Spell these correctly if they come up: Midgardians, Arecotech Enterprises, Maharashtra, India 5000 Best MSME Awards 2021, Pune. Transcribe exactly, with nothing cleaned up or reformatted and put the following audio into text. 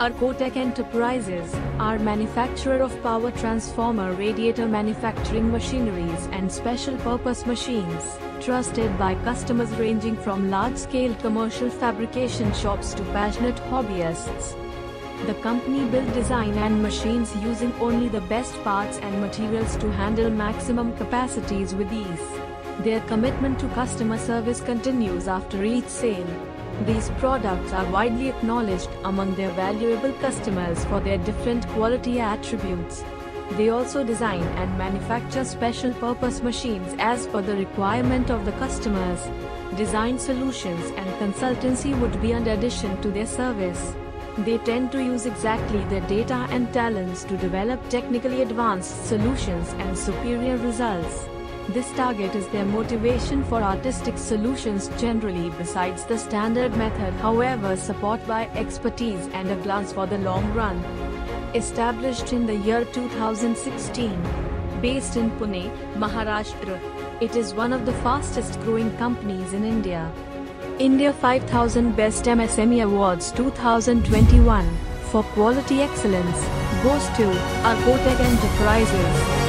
Arecotech Enterprises are manufacturer of power transformer radiator manufacturing machineries and special purpose machines, trusted by customers ranging from large-scale commercial fabrication shops to passionate hobbyists. The company builds design and machines using only the best parts and materials to handle maximum capacities with ease. Their commitment to customer service continues after each sale. These products are widely acknowledged among their valuable customers for their different quality attributes. They also design and manufacture special-purpose machines as per the requirement of the customers. Design solutions and consultancy would be an addition to their service. They tend to use exactly their data and talents to develop technically advanced solutions and superior results. This target is their motivation for artistic solutions generally besides the standard method, however, support by expertise and a glance for the long run. Established in the year two thousand sixteen, based in Pune, Maharashtra, it is one of the fastest growing companies in India. India five thousand Best M S M E Awards two thousand twenty-one for quality excellence goes to Arecotech Enterprises.